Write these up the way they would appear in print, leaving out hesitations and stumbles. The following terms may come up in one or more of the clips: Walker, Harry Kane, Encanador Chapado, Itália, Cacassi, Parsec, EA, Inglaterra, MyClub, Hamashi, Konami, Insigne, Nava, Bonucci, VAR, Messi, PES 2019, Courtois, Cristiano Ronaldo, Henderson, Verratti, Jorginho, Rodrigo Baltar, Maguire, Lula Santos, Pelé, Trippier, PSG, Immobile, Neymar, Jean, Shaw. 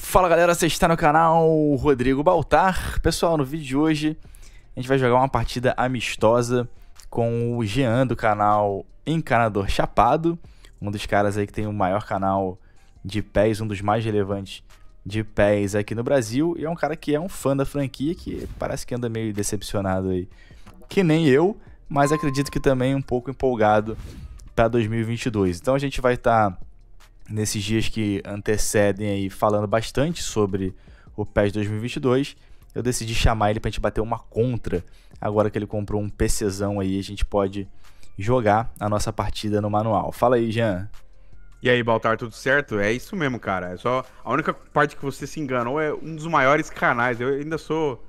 Fala galera, você está no canal Rodrigo Baltar. Pessoal, no vídeo de hoje a gente vai jogar uma partida amistosa com o Jean do canal Encanador Chapado, um dos caras aí que tem o maior canal de PES, um dos mais relevantes de PES aqui no Brasil, e é um cara que é um fã da franquia, que parece que anda meio decepcionado aí, que nem eu, mas acredito que também um pouco empolgado para 2022. Então a gente vai estar nesses dias que antecedem aí, falando bastante sobre o PES 2022, eu decidi chamar ele pra gente bater uma contra. Agora que ele comprou um PCzão aí, a gente pode jogar a nossa partida no manual. Fala aí, Jean. E aí, Baltar, tudo certo? É isso mesmo, cara. É só a única parte que você se enganou é um dos maiores canais. Eu ainda sou...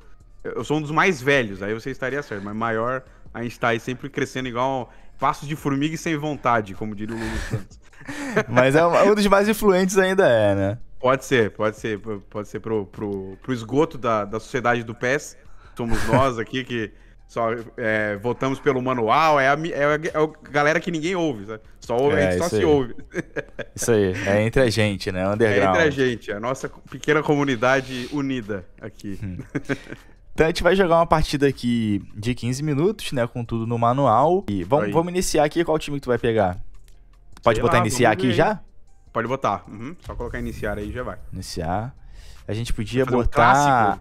eu sou um dos mais velhos, aí você estaria certo. Mas maior, a gente tá aí sempre crescendo igual passos de formiga e sem vontade, como diria o Lula Santos. Mas é um dos mais influentes ainda é, né? Pode ser pro esgoto da sociedade do PES. Somos nós aqui que só votamos pelo manual, é a galera que ninguém ouve, sabe? Só ouve, a gente só se ouve. Isso aí, é entre a gente, né? Underground. É entre a gente, a nossa pequena comunidade unida aqui. Então a gente vai jogar uma partida aqui de 15 minutos, né? Com tudo no manual. E vamos iniciar aqui, qual time que tu vai pegar? Pode botar iniciar aqui já? Pode botar. Uhum. Só colocar iniciar aí já vai. Iniciar. A gente podia botar...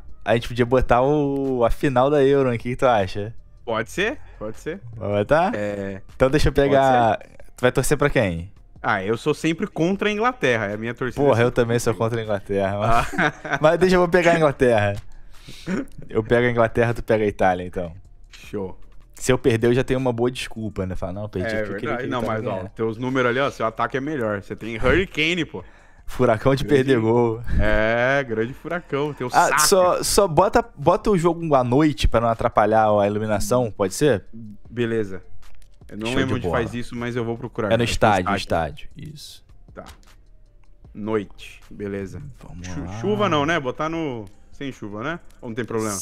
a final da Euro, o que tu acha? Pode ser, pode ser. Vai botar? Então deixa eu pegar... Tu vai torcer pra quem? Ah, eu sou sempre contra a Inglaterra, é a minha torcida. Porra, eu também sou contra a Inglaterra. Mas deixa eu pegar a Inglaterra. Eu pego a Inglaterra, tu pega a Itália, então. Show. Se eu perder, eu já tenho uma boa desculpa, né? Falar, não, eu perdi aqui. Não, mas ó, teus números ali, ó, seu ataque é melhor. Você tem Hurricane, pô. Furacão de perder gol. É, grande furacão. Tem o saco. Só bota o jogo à noite pra não atrapalhar a iluminação, pode ser? Beleza. Eu não lembro onde faz isso, mas eu vou procurar. É no estádio, Isso. Tá. Noite, beleza. Vamos lá. Chuva não, né? Botar no... sem chuva, né? Ou não tem problema?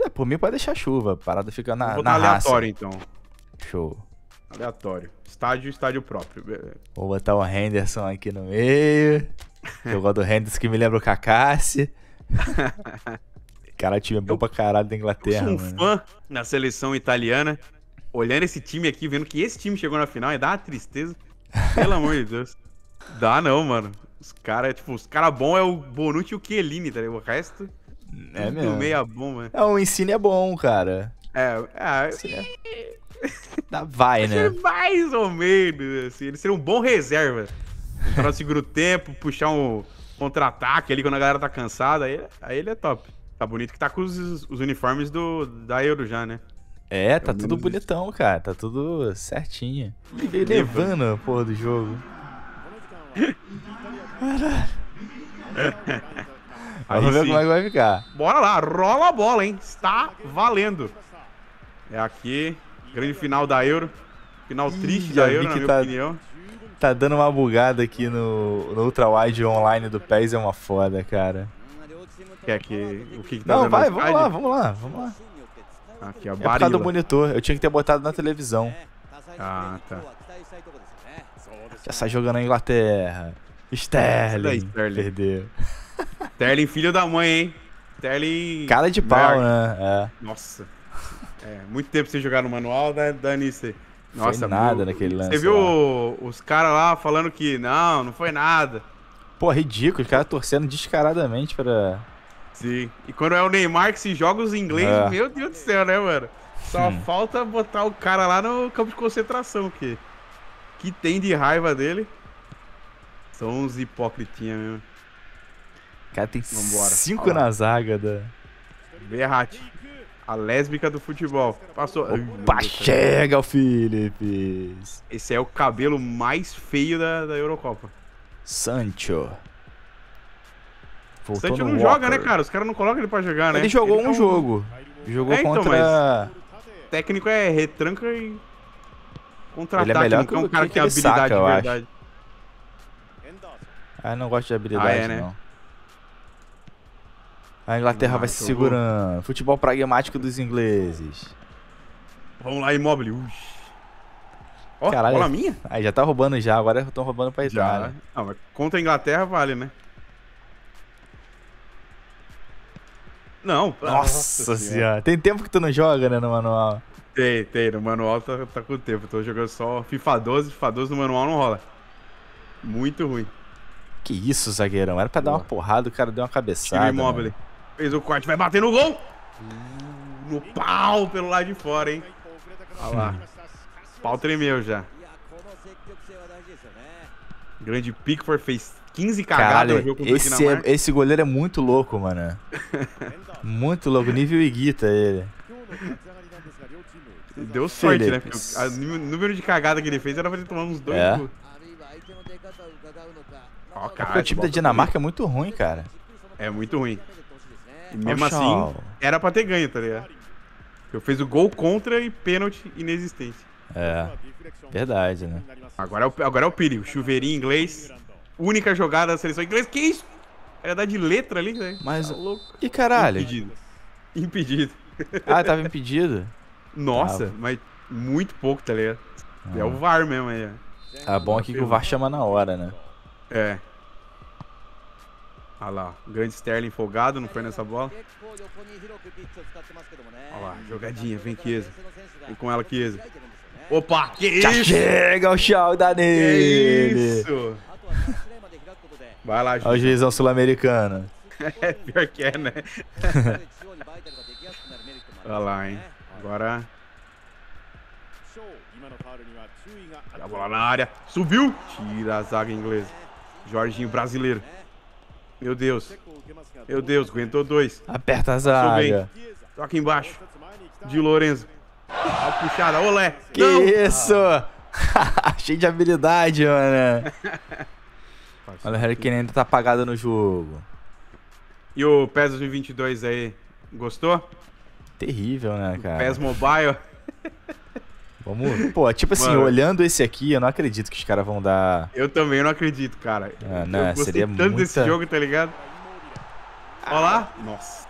É, por mim pode deixar chuva, a parada fica na raça. Vou botar aleatório, então. Show. Aleatório. Estádio próprio. Vou botar o Henderson aqui no meio. Eu gosto do Henderson, que me lembra o Cacassi. Cara, time é bom pra caralho da Inglaterra, mano. Eu sou um fã na seleção italiana. Olhando esse time aqui, vendo que esse time chegou na final, e dá uma tristeza. Pelo amor de Deus. Dá não, mano. Os caras, tipo, os caras bons é o Bonucci e o Chiellini, tá ligado? O resto... é mesmo. Meia bomba. É, o Insigne é bom, cara. Vai, né? Mais ou menos, assim. Ele seria um bom reserva. Entrar no segundo tempo, puxar um contra-ataque ali quando a galera tá cansada. Aí ele é top. Tá bonito que tá com os uniformes da Euro já, né? É, tá tudo bonitão, cara. Tá tudo certinho. Ele levando a porra do jogo. Vamos ver como é que vai ficar. Bora lá, rola a bola, hein? Está valendo. É aqui, grande final da Euro. Final triste da Euro, na minha opinião. Tá dando uma bugada aqui no ultrawide online do PES, é uma foda, cara. O que tá dando? Vamos lá. Aqui, ó, é por causa do monitor, eu tinha que ter botado na televisão. Ah, tá. Já sai jogando a Inglaterra. Sterling. Perdeu. Sterling, filho da mãe, hein? Sterling... cara de pau, né? É. Nossa. É, muito tempo sem jogar no manual, né? Dani, você... nossa, foi nada naquele lance. Você viu os caras lá falando que não foi nada. Pô, ridículo. Os caras torcendo descaradamente pra... sim. E quando é o Neymar que se joga os ingleses, meu Deus do céu, né, mano? Só falta botar o cara lá no campo de concentração, que tem de raiva dele. São uns hipócritinhas mesmo. O cara tem 5 na zaga da... Verratti, a lésbica do futebol. Passou. Opa, chega o Phillips. Esse é o cabelo mais feio da Eurocopa. Sancho. Voltou. Sancho não Walker. Joga, né, cara? Os caras não colocam ele pra jogar, né? Ele jogou um jogo. Jogou contra... o técnico é retranca e... contra-ataque. Ele é melhor um cara que tem habilidade, de verdade. Ah, eu não gosto de habilidade, né? Não. A Inglaterra vai se segurando. Futebol pragmático dos ingleses. Vamos lá, Immobile. Ó, bola minha? Aí já tá roubando já, agora estão roubando pra Itália. Não, mas contra a Inglaterra vale, né? Não. Nossa senhora. Tem tempo que tu não joga, né, no manual? Tem. No manual tá com o tempo. Tô jogando só FIFA 12. FIFA 12 no manual não rola. Muito ruim. Que isso, zagueirão. Era pra dar uma porrada, o cara deu uma cabeçada. Tira o Immobile. Fez o corte, vai bater no gol. No pau, pelo lado de fora, hein. Olha lá. O pau tremeu já. Grande Pickford fez 15 cagadas no jogo com o Dinamarca. Esse goleiro é muito louco, mano. Muito louco, nível Iguita ele. Deu sorte, Phillips, né? Porque o número de cagada que ele fez era pra ele tomar uns dois. Oh, cara, o time da Dinamarca é muito ruim, cara. É muito ruim. E mesmo assim, era pra ter ganho, tá ligado? Eu fiz o gol contra e pênalti inexistente. É, verdade, né? Agora é o Piri, o chuveirinho inglês. Única jogada da seleção inglesa. Que isso? Era dar de letra ali, né? Mas, que caralho? Impedido. Ah, tava impedido? Nossa, mas muito pouco, tá ligado? É o VAR mesmo aí. Tá bom aqui que o VAR chama na hora, né? É. Olha lá, o grande Sterling folgado, não foi nessa bola. Olha lá, jogadinha, vem Chiesa. Vem com ela, Chiesa. Opa, que isso? Já chega o Shaw da nele. Que isso? Vai lá, Jean. Olha o juizão sul-americano. É, pior que é, né? Olha lá, hein. Agora... a bola na área. Subiu. Tira a zaga inglesa. Jorginho brasileiro. Meu Deus. Meu Deus, aguentou dois. Aperta a zaga. Toca embaixo. De Lorenzo. A puxada, olé. Que não. Isso? Cheio de habilidade, mano. Olha, o Harry Kane ainda tá apagado no jogo. E o PES 2022 aí, gostou? Terrível, né, cara? PES Mobile. Vamos... Pô, tipo assim, mano, olhando esse aqui, eu não acredito que os caras vão dar... Eu também não acredito, cara. Ah, não, eu gostei seria tanto desse jogo, tá ligado? Olha lá. Nossa.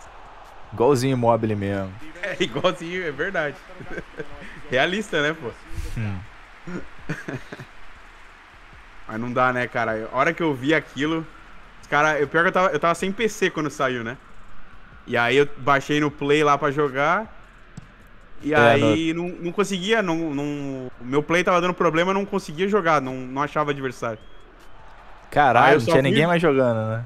Igualzinho Immobile mesmo. É, igualzinho, é verdade. Realista, né, pô? Mas não dá, né, cara? A hora que eu vi aquilo... Cara, pior que eu tava sem PC quando saiu, né? E aí eu baixei no Play lá pra jogar... E aí não conseguia, o meu play tava dando problema, eu não conseguia jogar, não achava adversário. Caralho, não tinha ninguém mais jogando, né?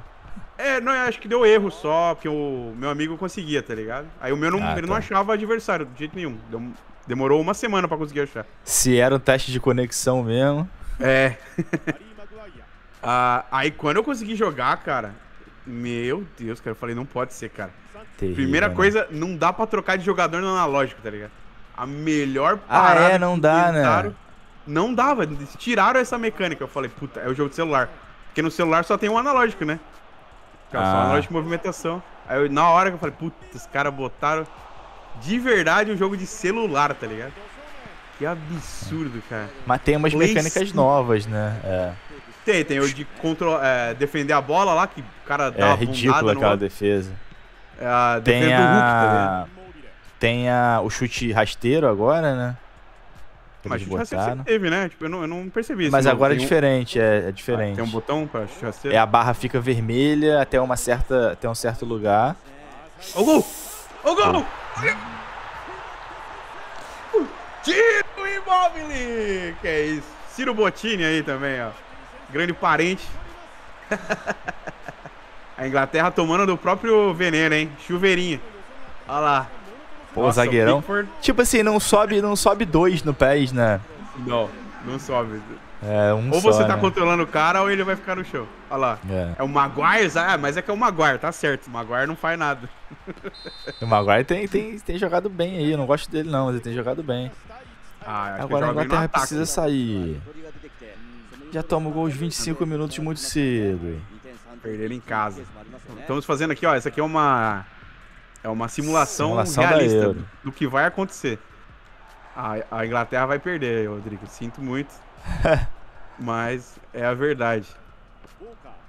É, não, eu acho que deu erro só, porque o meu amigo conseguia, tá ligado? Aí o meu ele não achava adversário de jeito nenhum, demorou uma semana pra conseguir achar. Se era um teste de conexão mesmo. É. Aí quando eu consegui jogar, cara, meu Deus, cara, eu falei, não pode ser, cara. Terrível, primeira coisa, não dá pra trocar de jogador no analógico, tá ligado? A melhor parada... Ah, é? Não dá, né? Não dava, tiraram essa mecânica. Eu falei, puta, é o jogo de celular. Porque no celular só tem um analógico, né? Só analógico e movimentação. Aí na hora que eu falei, puta, os caras botaram de verdade um jogo de celular, tá ligado? Que absurdo, cara. Mas tem umas mecânicas novas, né? É. Tem o de defender a bola lá, que o cara dá uma bundada. É ridícula aquela defesa. Tem a... Hulk, tá o chute rasteiro agora, né? Mas o chute rasteiro sempre teve, né? Tipo, eu não percebi isso. Mas agora é diferente, é diferente. Tem um botão pra chute rasteiro? É, a barra fica vermelha até, até um certo lugar. O gol! O gol! Tiro Immobile! Que é isso? Ciro Bottini aí também, ó. Grande parente. A Inglaterra tomando do próprio veneno, hein? Chuveirinho. Olha lá. Pô, nossa, zagueirão. Pickford. Tipo assim, não sobe dois no PES, né? Não sobe. É, um ou só, você tá controlando o cara ou ele vai ficar no chão. Olha lá. É o Maguire, mas é que é o Maguire, tá certo. O Maguire não faz nada. O Maguire tem jogado bem aí. Eu não gosto dele, não, mas ele tem jogado bem. Agora a Inglaterra precisa sair. Já toma o gol aos 25 minutos muito cedo. Perder ele em casa. Estamos fazendo aqui, ó, essa aqui é uma simulação realista do que vai acontecer. A Inglaterra vai perder, Rodrigo. Sinto muito. Mas é a verdade.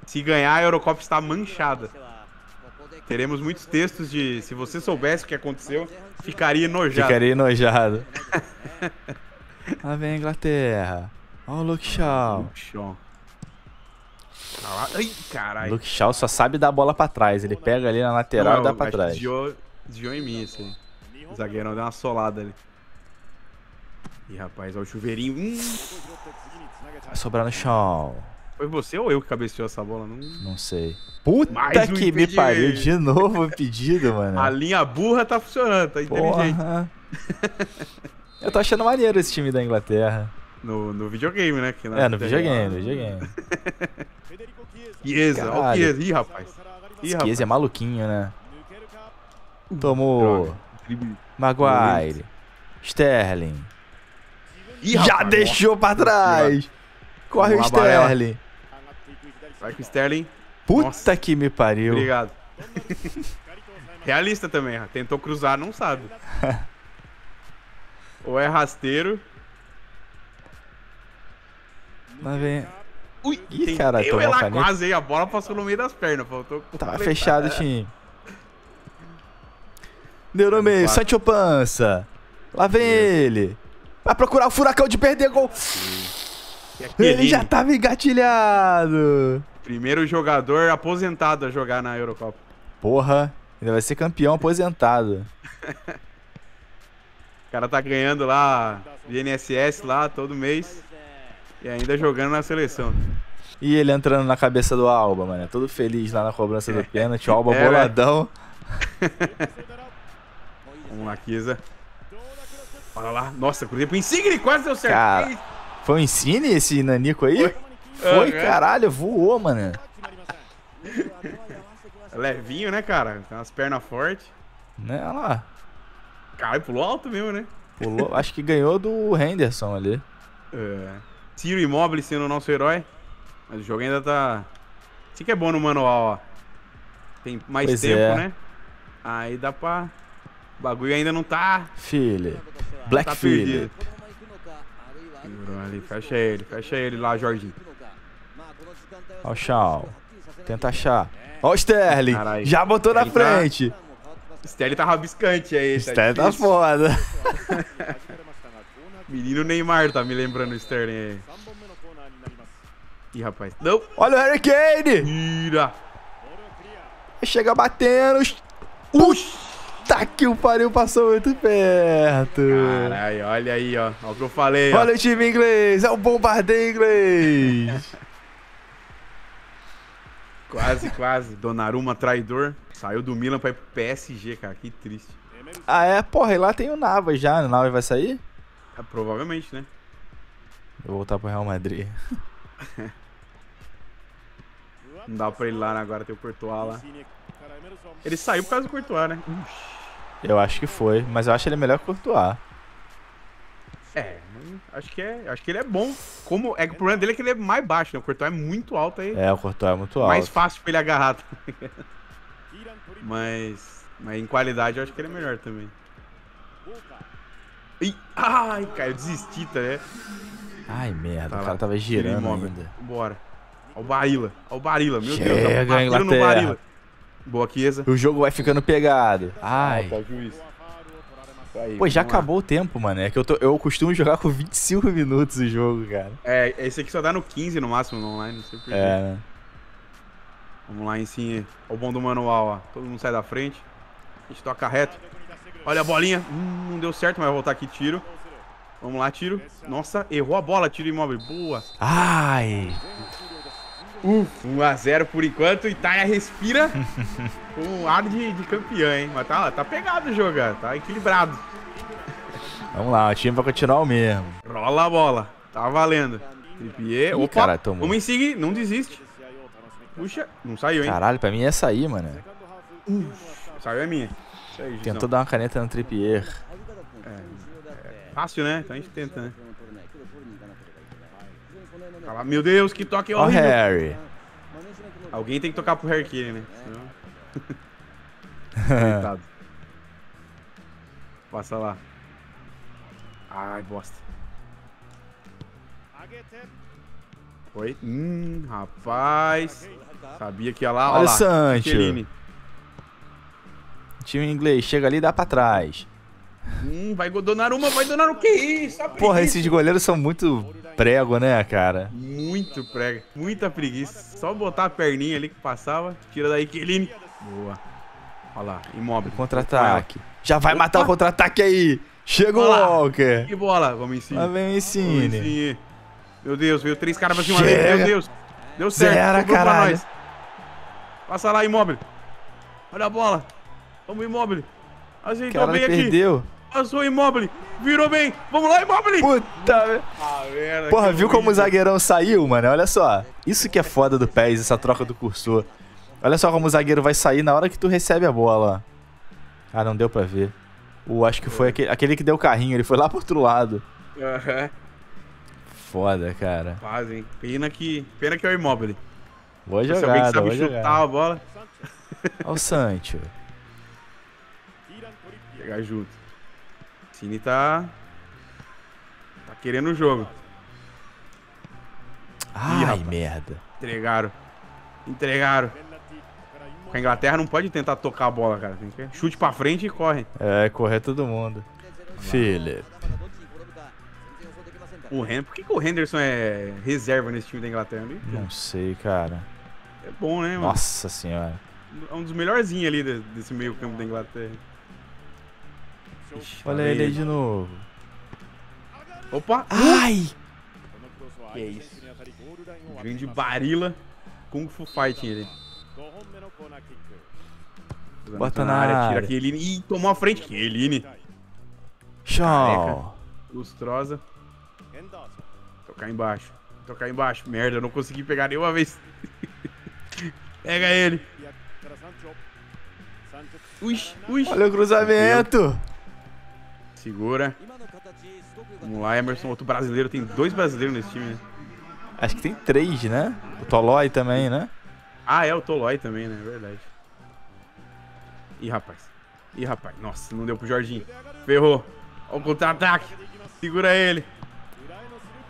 Se ganhar, a Eurocopa está manchada. Teremos muitos textos de se você soubesse o que aconteceu, ficaria enojado. Ficaria enojado. Lá vem a Inglaterra. Olha o Luke Shaw. Ai, caralho. Luke Shaw só sabe dar a bola pra trás. Ele pega ali na lateral e dá pra trás. Desviou em mim isso aí. O zagueirão deu uma solada ali. Ih, rapaz, olha o chuveirinho. Vai sobrar no Shaw. Foi você ou eu que cabeceou essa bola? Não sei. Puta mais que me pariu. De novo o pedido, mano. A linha burra tá funcionando, tá inteligente. Eu tô achando maneiro esse time da Inglaterra. No videogame, né? Que na no videogame, no videogame. Chiesa, olha o Chiesa. Ih, rapaz. Chiesa é maluquinho, né? Tomou. Maguire. Sterling. Ih, já rapaz, deixou pra trás. Corre o Sterling. Vai com o Sterling. Puta Nossa. Que me pariu. Obrigado. Realista também, tentou cruzar, não sabe. Ou é rasteiro. Lá vem. Ui, ih, cara, ela quase aí, a bola passou no meio das pernas. Faltou completar. Tá fechado o time. Deu no meio, Sancho Pança. Lá vem ele. Vai procurar o furacão de perder gol. Ele já tava engatilhado. Primeiro jogador aposentado a jogar na Eurocopa. Porra, ele vai ser campeão aposentado. O cara tá ganhando lá de INSS lá todo mês. E ainda jogando na seleção. E ele entrando na cabeça do Alba, mano. Todo feliz lá na cobrança do pênalti. O Alba boladão. Vamos lá, Chiesa. Olha lá. Nossa, cruzei pro Insigne. Quase deu certo. Cara, foi o Insigne esse nanico aí? Foi caralho. Voou, mano. Levinho, né, cara? Tem umas pernas fortes. Né, olha lá. Caiu, pulou alto mesmo, né? Pulou. Acho que ganhou do Henderson ali. Tiro Immobile sendo o nosso herói. Mas o jogo ainda tá... Isso que é bom no manual, ó. Tem mais tempo, né? Aí dá pra... O bagulho ainda não tá... Phillips. Black tá Phillips. Fecha ele lá, Jorginho. Olha o Shaw. Tenta achar. Olha o Sterling. Carai, já botou Sterling na frente. Sterling tá rabiscante aí. Sterling tá foda. Menino Neymar tá me lembrando o Sterling aí. Ih, rapaz. Não. Olha o Harry Kane. Tira. Chega batendo. Puta que o pariu, passou muito perto. Caralho, olha aí, ó. Olha o que eu falei. Olha o time inglês. É o bombardeio inglês. Quase, quase. Donnarumma, traidor. Saiu do Milan pra ir pro PSG, cara. Que triste. Ah, é? Porra, e lá tem o Nava já. O Nava vai sair? É, provavelmente, né? Eu vou voltar pro Real Madrid. Não dá pra ele lá, né? Agora tem o Courtois lá. Ele saiu por causa do Courtois, né? Eu acho que foi, mas eu acho ele melhor que o Courtois. É, acho que ele é bom. Como, o problema dele é que ele é mais baixo, né? O Courtois é muito alto aí. É, o Courtois é muito alto. Mais fácil pra ele agarrar. Mas em qualidade eu acho que ele é melhor também. Ai, cara, eu desisti, tá, né? Ai, merda, tá, o cara tava girando ainda. Bora. Olha o Barilla, meu Chega, Deus. Chega, a Inglaterra. Boa, Chiesa. O jogo vai ficando pegado. Ai. Tá, juiz. Aí, pô, já acabou o tempo, mano. É que eu costumo jogar com 25 minutos o jogo, cara. É, esse aqui só dá no 15 no máximo no online, não sei por quê. É, né? Vamos lá, Ensinha. Olha o bom do manual, ó. Todo mundo sai da frente. A gente toca reto. Olha a bolinha. Não deu certo, mas vai voltar aqui, tiro. Vamos lá, tiro. Nossa, errou a bola, tiro Immobile. Boa. Ai. 1 a 0 por enquanto. Itália respira com um ar de campeã, hein? Mas tá pegado o jogo, tá equilibrado. Vamos lá, o time vai continuar o mesmo. Rola a bola. Tá valendo. Trippier. Opa, cara, tomou. Vamos em seguir. Não desiste. Puxa. Não saiu, hein? Caralho, pra mim é sair, mano. Saiu a minha. Aí, tentou dar uma caneta no Trippier. É fácil, né? Então a gente tenta, né? Cala, meu Deus, que toque horrível. Oh, Harry. Alguém tem que tocar pro Harry Kane, né? Senão... Passa lá. Ai, bosta. Oi? Rapaz. Sabia que ia lá. Olha lá, Sancho. Chiellini. Time inglês, chega ali e dá pra trás. Vai Donnarumma, vai Donnarumma, que isso? Porra, esses goleiros são muito prego, né, cara? muito prega, muita preguiça. Só botar a perninha ali que passava. Tira daí, Chiellini. Boa. Olha lá, Immobile. Contra-ataque. Já vai matar o contra-ataque aí. Chegou o Walker. Que bola. Vamos em cima. Lá vem o Insigne. Meu Deus, veio três caras pra cima. Meu Deus. Deu certo. Zera, caralho. Passa lá, Immobile. Olha a bola. Vamos, Immobile. Ajeitou bem aqui. Perdeu. Passou Immobile, virou bem, vamos lá Immobile! Puta merda! Porra, viu como o zagueirão saiu, mano? Olha só, isso que é foda do PES, essa troca do cursor. Olha só como o zagueiro vai sair na hora que tu recebe a bola. Ah, não deu pra ver. Acho que foi aquele que deu o carrinho, ele foi lá pro outro lado. Foda, cara. Quase, hein? Pena que é o Immobile. Boa jogada, boa jogada. Se alguém sabe chutar a bola. Olha o Sancho. Pegar junto. Cine tá querendo o jogo. Ai, merda. Entregaram. A Inglaterra não pode tentar tocar a bola, cara. Tem que chute pra frente e corre. É, correr todo mundo. Phillips. Por que o Henderson é reserva nesse time da Inglaterra? Não sei, cara. É bom, né, mano? Nossa senhora. É um dos melhorzinhos ali desse meio campo da Inglaterra. Olha ele aí de novo. Opa! Ai! Que é isso? Grande Barila. Kung Fu Fighting ele. Bota na área, tira Chiellini. Ih, tomou a frente. Chiellini. Shaw. Lustrosa. Tocar embaixo. Merda, eu não consegui pegar nenhuma vez. Pega ele. Ui. Olha o cruzamento. Segura. Vamos lá, Emerson, outro brasileiro. Tem dois brasileiros nesse time, né? Acho que tem três, né? O Toloi também, né? Ah, é, o Toloi também, né? Verdade. Ih, rapaz. Nossa, não deu pro Jorginho. Ferrou. Olha o contra-ataque. Segura ele.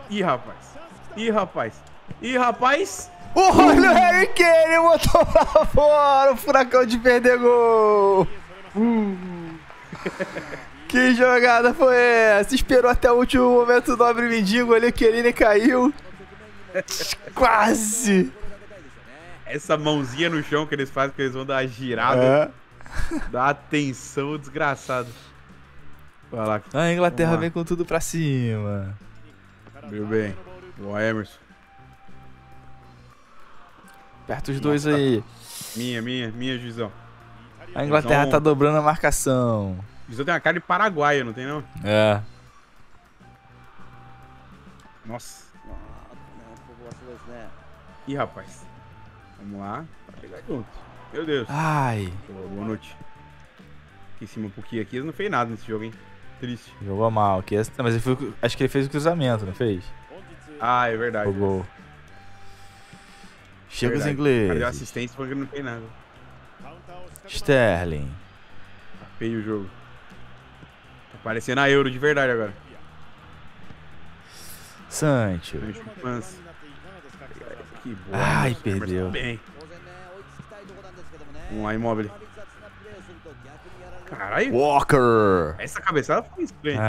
Ih, rapaz. Olha o Harry Kane, botou pra fora. O furacão de perder gol. Que jogada foi essa? Esperou até o último momento, nobre mendigo ali, o Chiellini caiu. Quase! Essa mãozinha no chão que eles fazem, que eles vão dar uma girada. É. Dá atenção, desgraçado. Vai lá. A Inglaterra vem com tudo pra cima. Viu bem. Boa, Emerson. Aperta os dois aí. Minha, juizão. A Inglaterra tá dobrando a marcação. Isso tem uma cara de paraguaio, não tem não? É. Nossa. Ih, rapaz. Vamos lá. Pra pegar junto. Meu Deus. Ai. Boa noite. Em cima um pouquinho aqui, ele não fez nada nesse jogo, hein? Triste. Jogou mal. Que essa... Mas ele foi... acho que ele fez o cruzamento, não fez? Ah, é verdade. O gol. Chega os ingleses. Cadê a assistência porque ele não fez nada. Sterling. Tá feio o jogo. Parecendo a Euro de verdade agora. Sancho. Que boa. Ai, perdeu. Bem. Vamos lá, Immobile. Caralho. Walker. Essa cabeçada foi estranha.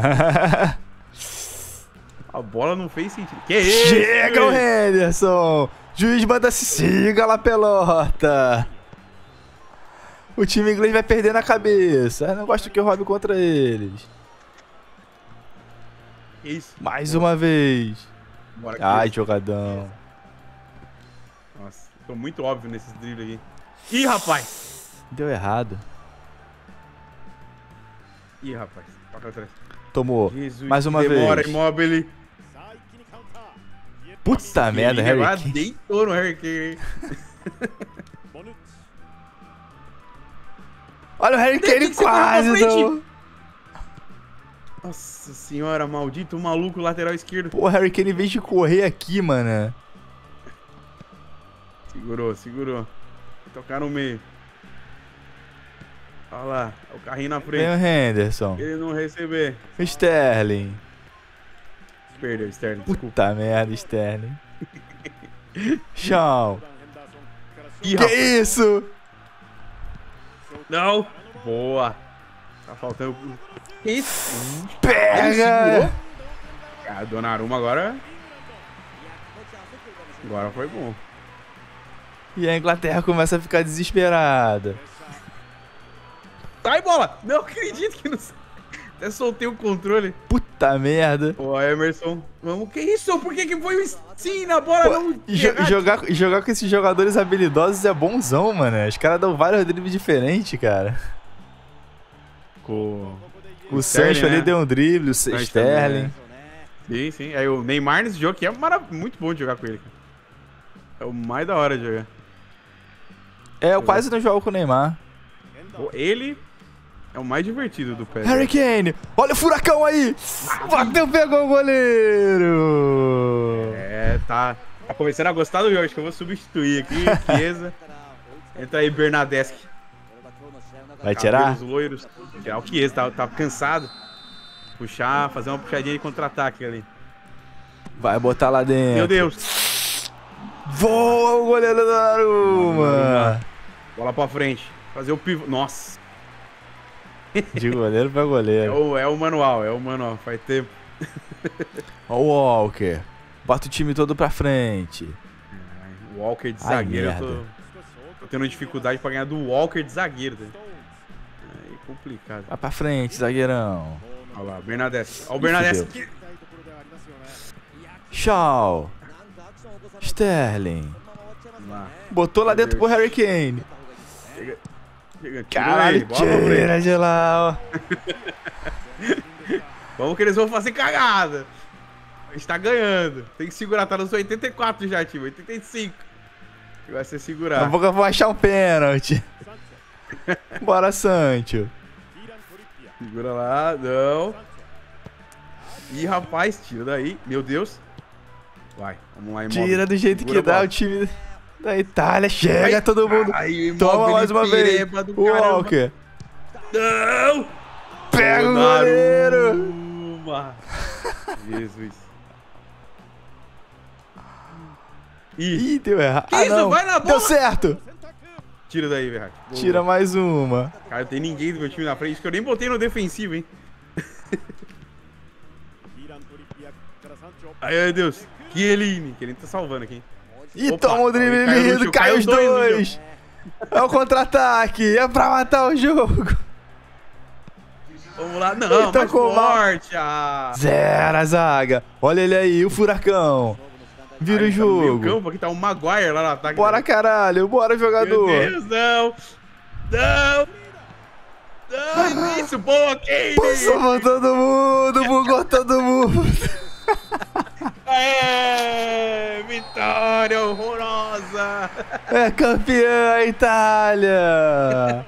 A bola não fez sentido. Que isso? Chega o Henderson. Juiz manda se siga lá, pelota. O time inglês vai perder na cabeça. Eu não gosto que eu roube contra eles. Isso. Mais uma vez. Ai, jogadão. Nossa, ficou muito óbvio nesses dribles aqui. Ih, rapaz! Deu errado. Ih, rapaz. Toca atrás. Tomou. Jesus, mais uma vez. Demora, Immobile. Puta merda, Harry Kane. Deitou no Harry Kane. Olha o Harry Kane quase, não. Nossa senhora, maldito maluco lateral esquerdo. Pô, o Harry Kane, em vez de correr aqui, mano. Segurou. Tocaram no meio. Olha lá, o carrinho na frente. Tem o Henderson. Ele não receber. Sterling. Perdeu, Sterling. Puta merda, Sterling. Tchau. Que isso? Não. Boa. Tá faltando. Isso. Pega. Cara, Donnarumma agora. Agora foi bom. E a Inglaterra começa a ficar desesperada. Sai, bola! Não acredito que não... Até soltei o controle. Puta merda. Ó, Emerson. Vamos, que isso? Por que que foi o Steam na bola? Pô, não... jogar com esses jogadores habilidosos é bonzão, mano. Os caras dão vários dribles diferentes, cara. O Sancho, né? Ali deu um drible, o Sterling. Sim, sim. Aí o Neymar nesse jogo aqui é muito bom de jogar com ele, cara. É o mais da hora de jogar. É, eu quase não jogo com o Neymar. Ele... é o mais divertido do PES. Harry Kane! Olha o furacão aí! Bateu, pegou o goleiro! É, tá começando a gostar do jogo. Acho que eu vou substituir aqui. Chiesa. Entra aí, Bernadeschi. Vai tirar? Os loiros. Já, o Chiesa tá cansado. Puxar, fazer uma puxadinha de contra-ataque ali. Vai botar lá dentro. Meu Deus! Voa o goleiro do Donnarumma! Bola pra frente. Fazer o pivô. Nossa! De goleiro pra goleiro. É o manual. Faz tempo. Ó o Walker. Bota o time todo pra frente. O Walker de zagueiro. Eu tô tendo dificuldade pra ganhar do Walker de zagueiro. É complicado. Vai pra frente, zagueirão. Olha lá, Bernadeschi. Olha o Bernadeschi. Shaw. Sterling. Lá. Botou lá dentro pro Harry Kane. Caralho, tira de lá, ó. Vamos que eles vão fazer cagada. A gente tá ganhando. Tem que segurar, tá nos 84 já, time. 85. Vai ser segurar. Daqui a pouco eu vou achar um pênalti. Bora, Sancho. Segura lá, não. Ih, rapaz, tira daí. Meu Deus. Vai, vamos lá, Immobile. Tira do jeito segura que dá o time... da Itália, chega todo mundo. Ai, toma mais uma vez. O Walker. Não! Pega o goleiro. Jesus. Ih, deu errado. Que isso? Vai na bola. Deu certo. Tira daí, Verratti. Tira mais uma. Cara, não tem ninguém do meu time na frente, que eu nem botei no defensivo, hein. Ai, meu Deus. Chiellini tá salvando aqui, hein. E opa, toma o drible lindo, cai os dois. É o contra-ataque, é pra matar o jogo. Vamos lá, não, então, mais forte. Zero a zaga. Olha ele aí, o furacão. Vira o jogo. Tá no campo, aqui tá o Maguire lá no ataque. Bora, caralho, bora, jogador. Meu Deus, não. Não. Não, isso, boa, Kane. Passou todo mundo, bugou todo mundo. Aê, vitória horrorosa! É campeã a Itália!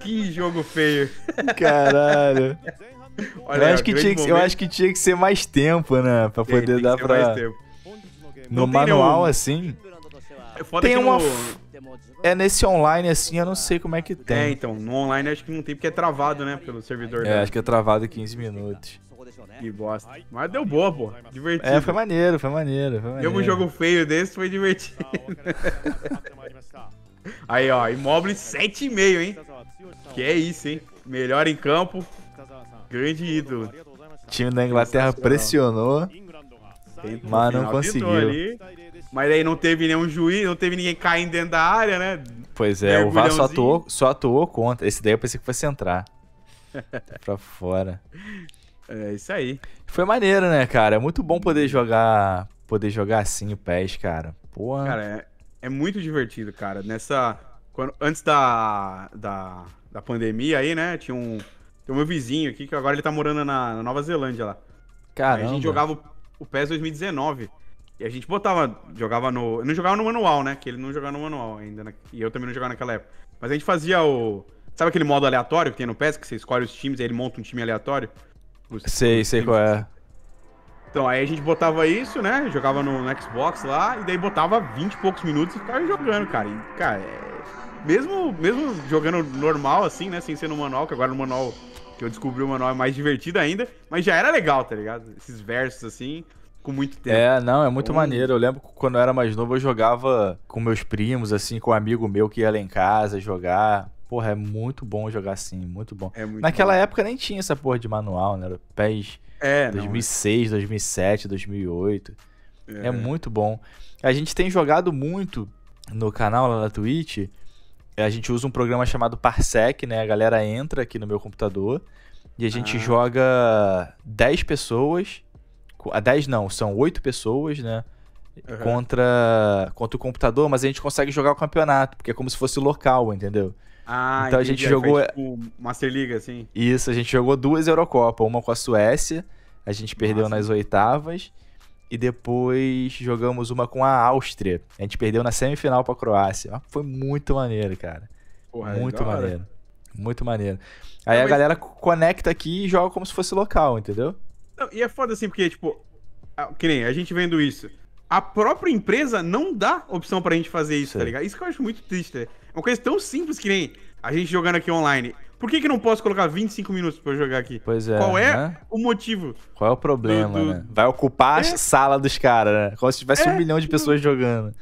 Que jogo feio! Caralho! Olha, eu acho que tinha que ser mais tempo, né? Pra poder dar pra... No manual, assim... Tem uma... É nesse online, assim, eu não sei como é que tem. É, então, no online acho que não tem, porque é travado, né? Pelo servidor. É, acho que é travado 15 minutos. Que bosta. Mas deu boa, pô. Divertido. É, foi maneiro. Deu um jogo feio desse, foi divertido. Aí, ó, Immobile 7,5, hein? Que é isso, hein? Melhor em campo. Grande ídolo. O time da Inglaterra pressionou, mas não conseguiu. Mas aí não teve nenhum juiz, não teve ninguém caindo dentro da área, né? Pois é, o VAR só atuou contra. Esse daí eu pensei que fosse entrar. Pra fora. É isso aí. Foi maneiro, né, cara? É muito bom poder jogar assim o PES, cara. Porra. Cara, é muito divertido, cara. Antes da pandemia aí, né? Tem um meu vizinho aqui, que agora ele tá morando na Nova Zelândia lá. Caramba. Aí a gente jogava o PES 2019. E a gente jogava no... Eu não jogava no manual, né? Que ele não jogava no manual ainda. E eu também não jogava naquela época. Mas a gente fazia o... Sabe aquele modo aleatório que tem no PES? Que você escolhe os times e ele monta um time aleatório? Sei qual é. Então, aí a gente botava isso, né? Jogava no Xbox lá, e daí botava 20 e poucos minutos e ficava jogando, cara. E, cara, mesmo jogando normal, assim, né? Sem ser no manual, que agora no manual, que eu descobri o manual, é mais divertido ainda. Mas já era legal, tá ligado? Esses versos, assim, com muito tempo. É, não, é muito maneiro. Eu lembro que quando eu era mais novo, eu jogava com meus primos, assim, com um amigo meu que ia lá em casa jogar... Porra, é muito bom jogar assim, muito bom. É muito Naquela época nem tinha essa porra de manual, né? Era PES 2006, 2007, 2008. É muito bom. A gente tem jogado muito no canal, lá na Twitch. A gente usa um programa chamado Parsec, né? A galera entra aqui no meu computador e a gente joga 10 pessoas. 10 não, são 8 pessoas, né? Uhum. Contra o computador, mas a gente consegue jogar o campeonato, porque é como se fosse local, entendeu? Ah, então entendi. A gente jogou... Foi, tipo, Master League, assim? Isso, a gente jogou 2 Eurocopa, uma com a Suécia, a gente perdeu nas oitavas, e depois jogamos uma com a Áustria, a gente perdeu na semifinal pra Croácia. Foi muito maneiro, cara. Porra, muito maneiro, muito maneiro. Aí a galera conecta aqui e joga como se fosse local, entendeu? Não, e é foda assim, porque, tipo, que nem a gente vendo isso, a própria empresa não dá opção pra gente fazer isso, tá ligado? Isso que eu acho muito triste, né? Uma coisa tão simples que nem a gente jogando aqui online. Por que que não posso colocar 25 minutos pra eu jogar aqui? Pois é. Qual é o motivo? Qual é o problema, né? Vai ocupar a sala dos caras, né? Como se tivesse 1 milhão de pessoas jogando.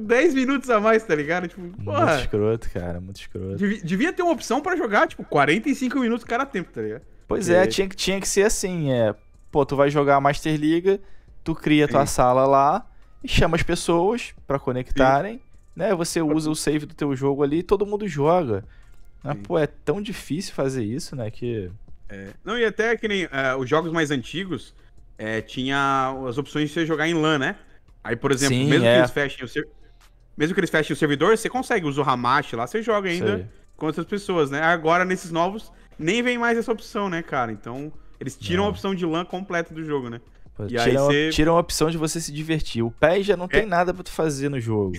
10 minutos a mais, tá ligado? Tipo, porra. Muito escroto, cara, muito escroto. Devia ter uma opção pra jogar, tipo, 45 minutos cada tempo, tá ligado? Pois é, tinha que ser assim, Pô, tu vai jogar a Master League, tu cria tua sala lá e chama as pessoas pra conectarem, né? Você usa o save do teu jogo ali e todo mundo joga. Mas, pô, é tão difícil fazer isso, né, que... Não, e até que nem os jogos mais antigos, tinha as opções de você jogar em LAN, né? Aí, por exemplo, sim, mesmo que eles fechem o servidor, você consegue usar o Hamashi lá, você joga ainda com outras pessoas, né? Agora, nesses novos... Nem vem mais essa opção, né, cara? Então, eles tiram a opção de LAN completa do jogo, né? Pô, e aí você... Tiram a opção de você se divertir. O PES já não tem nada pra tu fazer no jogo.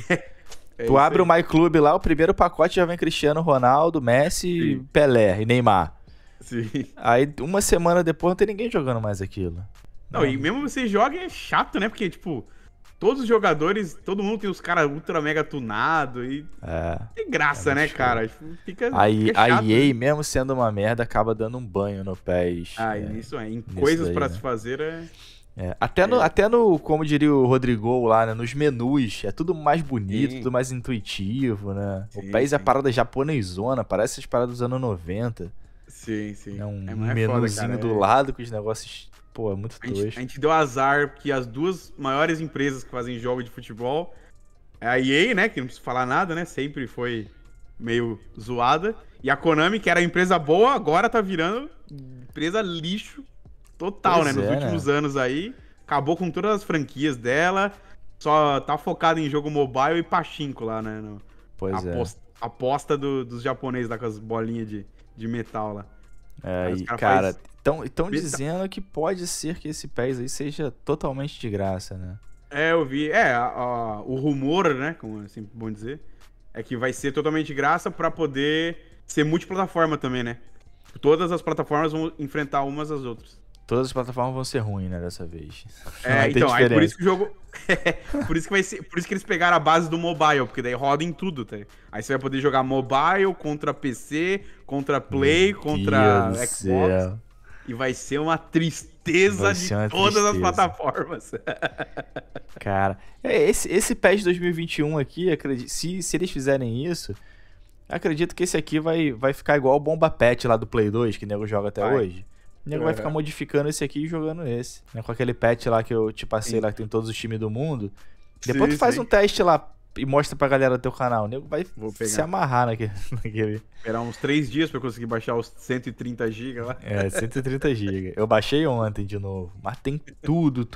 Tu abre o MyClub lá, o primeiro pacote já vem Cristiano Ronaldo, Messi, Pelé e Neymar. Sim. Aí, uma semana depois, não tem ninguém jogando mais aquilo. Não, e mesmo você joga é chato, né? Porque, tipo, todos os jogadores, todo mundo tem os caras ultra mega tunado e... Que graça, né, cara? Fica chato, a EA, mesmo sendo uma merda, acaba dando um banho no PES. Ah, isso é. Em coisas pra se fazer Até no, como diria o Rodrigo lá, né, nos menus, é tudo mais bonito, tudo mais intuitivo, né? Sim, o PES é a parada japonesona, parece as paradas dos anos 90. Sim, sim. É um menuzinho foda, do lado com os negócios... Pô, é muito tosco. A gente deu azar porque as duas maiores empresas que fazem jogo de futebol é a EA, né? Que não precisa falar nada, né? Sempre foi meio zoada. E a Konami, que era empresa boa, agora tá virando empresa lixo total, né? Nos últimos anos aí. Acabou com todas as franquias dela. Só tá focado em jogo mobile e pachinko lá, né? Aposta dos japoneses lá com as bolinhas de metal lá. É, e cara, estão dizendo que pode ser que esse PES aí seja totalmente de graça, né? É, eu vi. O rumor, né, como é sempre bom dizer, é que vai ser totalmente de graça pra poder ser multiplataforma também, né? Todas as plataformas vão enfrentar umas às outras. Todas as plataformas vão ser ruins, né, dessa vez. É, então, aí por isso que o jogo... por isso que eles pegaram a base do mobile, porque daí roda em tudo, tá? Aí você vai poder jogar mobile contra PC, contra Play, contra Xbox. Céu. E vai ser uma tristeza de todas as plataformas. Cara, esse PES 2021 aqui, se eles fizerem isso, acredito que esse aqui vai ficar igual o Bomba Pet lá do Play 2, que o nego joga até hoje. O nego vai ficar modificando esse aqui e jogando esse. Né? Com aquele patch lá que eu te passei lá, que tem todos os times do mundo. Depois tu faz um teste lá e mostra pra galera do teu canal. O nego vai se amarrar naquele... Esperar uns 3 dias pra eu conseguir baixar os 130 GB lá. É, 130 GB. Eu baixei ontem de novo. Mas tem tudo.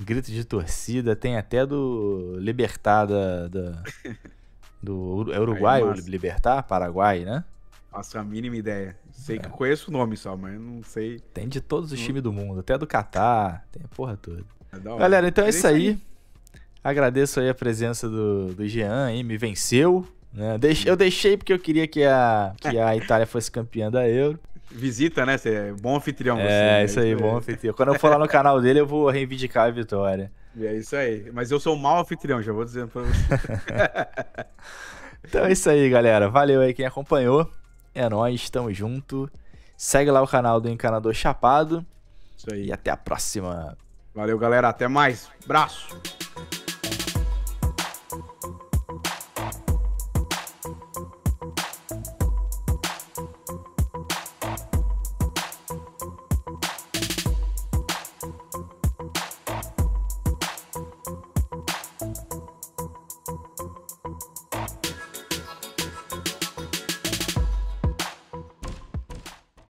Grito de torcida. Tem até do Libertar do Uruguai, Libertar, Paraguai, né? Faço a mínima ideia. Sei que eu conheço o nome só, mas não sei. Tem de todos os times do mundo, até do Catar, tem a porra toda. Galera, então é isso aí. Agradeço aí a presença do Jean aí, me venceu. Né? Eu deixei porque eu queria que a Itália fosse campeã da Euro. Visita, né? Você é bom anfitrião. É, isso aí, bom anfitrião. Quando eu for lá no canal dele, eu vou reivindicar a vitória. É isso aí. Mas eu sou um mau anfitrião, já vou dizendo pra você. Então é isso aí, galera. Valeu aí quem acompanhou. É nóis, tamo junto. Segue lá o canal do Encanador Chapado. Isso aí. E até a próxima. Valeu, galera. Até mais. Abraço.